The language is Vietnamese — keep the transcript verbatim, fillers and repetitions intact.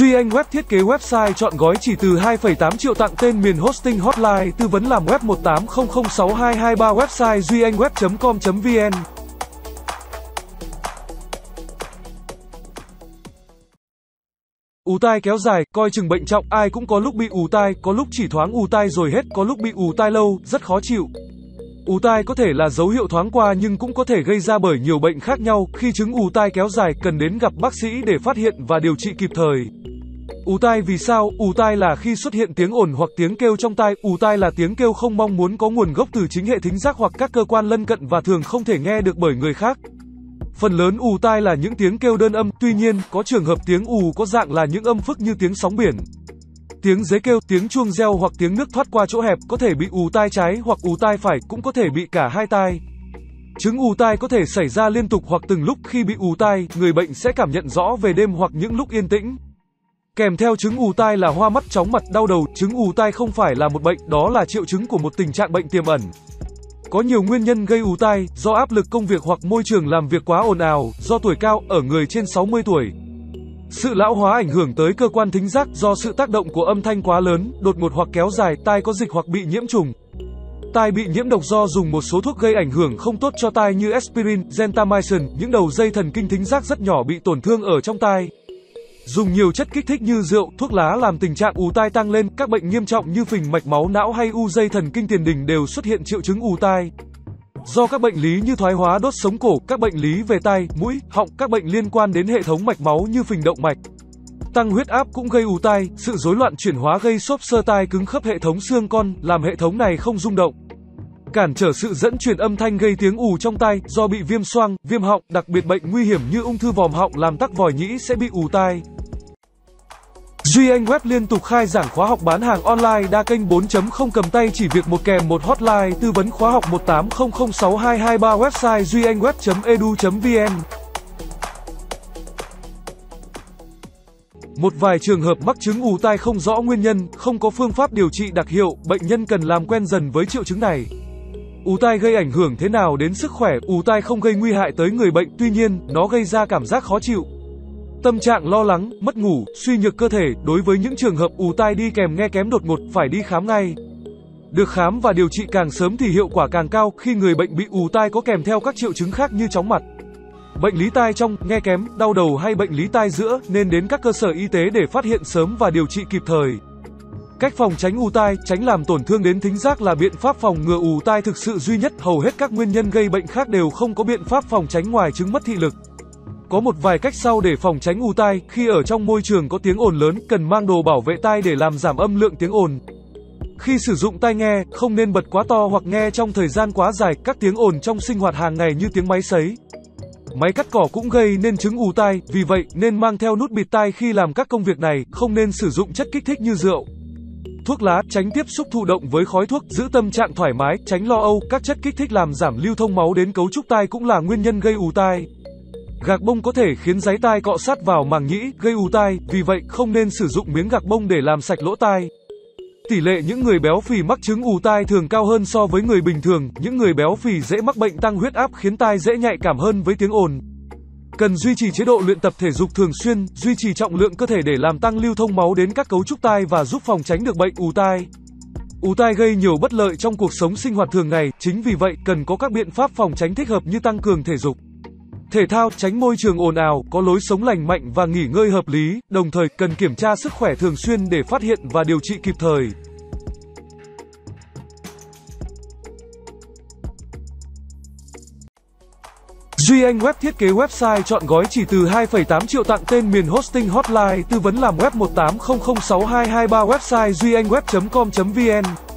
Duy Anh Web thiết kế website chọn gói chỉ từ hai phẩy tám triệu, tặng tên miền hosting, hotline tư vấn làm web một tám không không sáu hai hai ba. Website duy anh web chấm com chấm vn. Ù tai kéo dài, coi chừng bệnh trọng. Ai cũng có lúc bị ù tai, có lúc chỉ thoáng ù tai rồi hết, có lúc bị ù tai lâu, rất khó chịu. Ù tai có thể là dấu hiệu thoáng qua nhưng cũng có thể gây ra bởi nhiều bệnh khác nhau. Khi chứng ù tai kéo dài, cần đến gặp bác sĩ để phát hiện và điều trị kịp thời. Ù tai vì sao? Ù tai là khi xuất hiện tiếng ồn hoặc tiếng kêu trong tai. Ù tai là tiếng kêu không mong muốn, có nguồn gốc từ chính hệ thính giác hoặc các cơ quan lân cận và thường không thể nghe được bởi người khác. Phần lớn ù tai là những tiếng kêu đơn âm, tuy nhiên, có trường hợp tiếng ù có dạng là những âm phức như tiếng sóng biển. Tiếng dế kêu, tiếng chuông reo hoặc tiếng nước thoát qua chỗ hẹp có thể bị ù tai trái hoặc ù tai phải, cũng có thể bị cả hai tai. Chứng ù tai có thể xảy ra liên tục hoặc từng lúc. Khi bị ù tai, người bệnh sẽ cảm nhận rõ về đêm hoặc những lúc yên tĩnh. Kèm theo chứng ù tai là hoa mắt, chóng mặt, đau đầu. Chứng ù tai không phải là một bệnh, đó là triệu chứng của một tình trạng bệnh tiềm ẩn. Có nhiều nguyên nhân gây ù tai, do áp lực công việc hoặc môi trường làm việc quá ồn ào, do tuổi cao ở người trên sáu mươi tuổi. Sự lão hóa ảnh hưởng tới cơ quan thính giác do sự tác động của âm thanh quá lớn, đột ngột hoặc kéo dài, tai có dịch hoặc bị nhiễm trùng. Tai bị nhiễm độc do dùng một số thuốc gây ảnh hưởng không tốt cho tai như aspirin, gentamicin, những đầu dây thần kinh thính giác rất nhỏ bị tổn thương ở trong tai. Dùng nhiều chất kích thích như rượu, thuốc lá làm tình trạng ù tai tăng lên. Các bệnh nghiêm trọng như phình mạch máu não hay u dây thần kinh tiền đình đều xuất hiện triệu chứng ù tai. Do các bệnh lý như thoái hóa đốt sống cổ, các bệnh lý về tai, mũi, họng, các bệnh liên quan đến hệ thống mạch máu như phình động mạch, tăng huyết áp cũng gây ù tai. Sự rối loạn chuyển hóa gây xốp xơ tai, cứng khớp hệ thống xương con, làm hệ thống này không rung động. Cản trở sự dẫn truyền âm thanh gây tiếng ù trong tai. Do bị viêm xoang, viêm họng, đặc biệt bệnh nguy hiểm như ung thư vòm họng làm tắc vòi nhĩ sẽ bị ù tai. Duy Anh Web liên tục khai giảng khóa học bán hàng online đa kênh bốn chấm không, cầm tay chỉ việc một, kèm một, hotline tư vấn khóa học một tám không không sáu hai hai ba. Website duy anh web chấm e d u chấm v n. Một vài trường hợp mắc chứng ù tai không rõ nguyên nhân, không có phương pháp điều trị đặc hiệu, bệnh nhân cần làm quen dần với triệu chứng này. Ù tai gây ảnh hưởng thế nào đến sức khỏe? Ù tai không gây nguy hại tới người bệnh, tuy nhiên, nó gây ra cảm giác khó chịu, tâm trạng lo lắng, mất ngủ, suy nhược cơ thể. Đối với những trường hợp ù tai đi kèm nghe kém đột ngột, phải đi khám ngay. Được khám và điều trị càng sớm thì hiệu quả càng cao. Khi người bệnh bị ù tai có kèm theo các triệu chứng khác như chóng mặt, bệnh lý tai trong, nghe kém, đau đầu hay bệnh lý tai giữa, nên đến các cơ sở y tế để phát hiện sớm và điều trị kịp thời. Cách phòng tránh ù tai, tránh làm tổn thương đến thính giác là biện pháp phòng ngừa ù tai thực sự duy nhất. Hầu hết các nguyên nhân gây bệnh khác đều không có biện pháp phòng tránh ngoài chứng mất thị lực. Có một vài cách sau để phòng tránh ù tai. Khi ở trong môi trường có tiếng ồn lớn, cần mang đồ bảo vệ tai để làm giảm âm lượng tiếng ồn. Khi sử dụng tai nghe, không nên bật quá to hoặc nghe trong thời gian quá dài. Các tiếng ồn trong sinh hoạt hàng ngày như tiếng máy sấy, máy cắt cỏ cũng gây nên chứng ù tai. Vì vậy, nên mang theo nút bịt tai khi làm các công việc này. Không nên sử dụng chất kích thích như rượu, thuốc lá, tránh tiếp xúc thụ động với khói thuốc, giữ tâm trạng thoải mái, tránh lo âu. Các chất kích thích làm giảm lưu thông máu đến cấu trúc tai cũng là nguyên nhân gây ù tai. Gạc bông có thể khiến giấy tai cọ sát vào màng nhĩ, gây ù tai, vì vậy không nên sử dụng miếng gạc bông để làm sạch lỗ tai. Tỷ lệ những người béo phì mắc chứng ù tai thường cao hơn so với người bình thường. Những người béo phì dễ mắc bệnh tăng huyết áp khiến tai dễ nhạy cảm hơn với tiếng ồn. Cần duy trì chế độ luyện tập thể dục thường xuyên, duy trì trọng lượng cơ thể để làm tăng lưu thông máu đến các cấu trúc tai và giúp phòng tránh được bệnh ù tai. Ù tai gây nhiều bất lợi trong cuộc sống sinh hoạt thường ngày, chính vì vậy cần có các biện pháp phòng tránh thích hợp như tăng cường thể dục, thể thao, tránh môi trường ồn ào, có lối sống lành mạnh và nghỉ ngơi hợp lý. Đồng thời, cần kiểm tra sức khỏe thường xuyên để phát hiện và điều trị kịp thời. Duy Anh Web thiết kế website chọn gói chỉ từ hai phẩy tám triệu, tặng tên miền hosting, hotline tư vấn làm web một tám không không sáu hai hai ba. Website duy anh web chấm com chấm vn.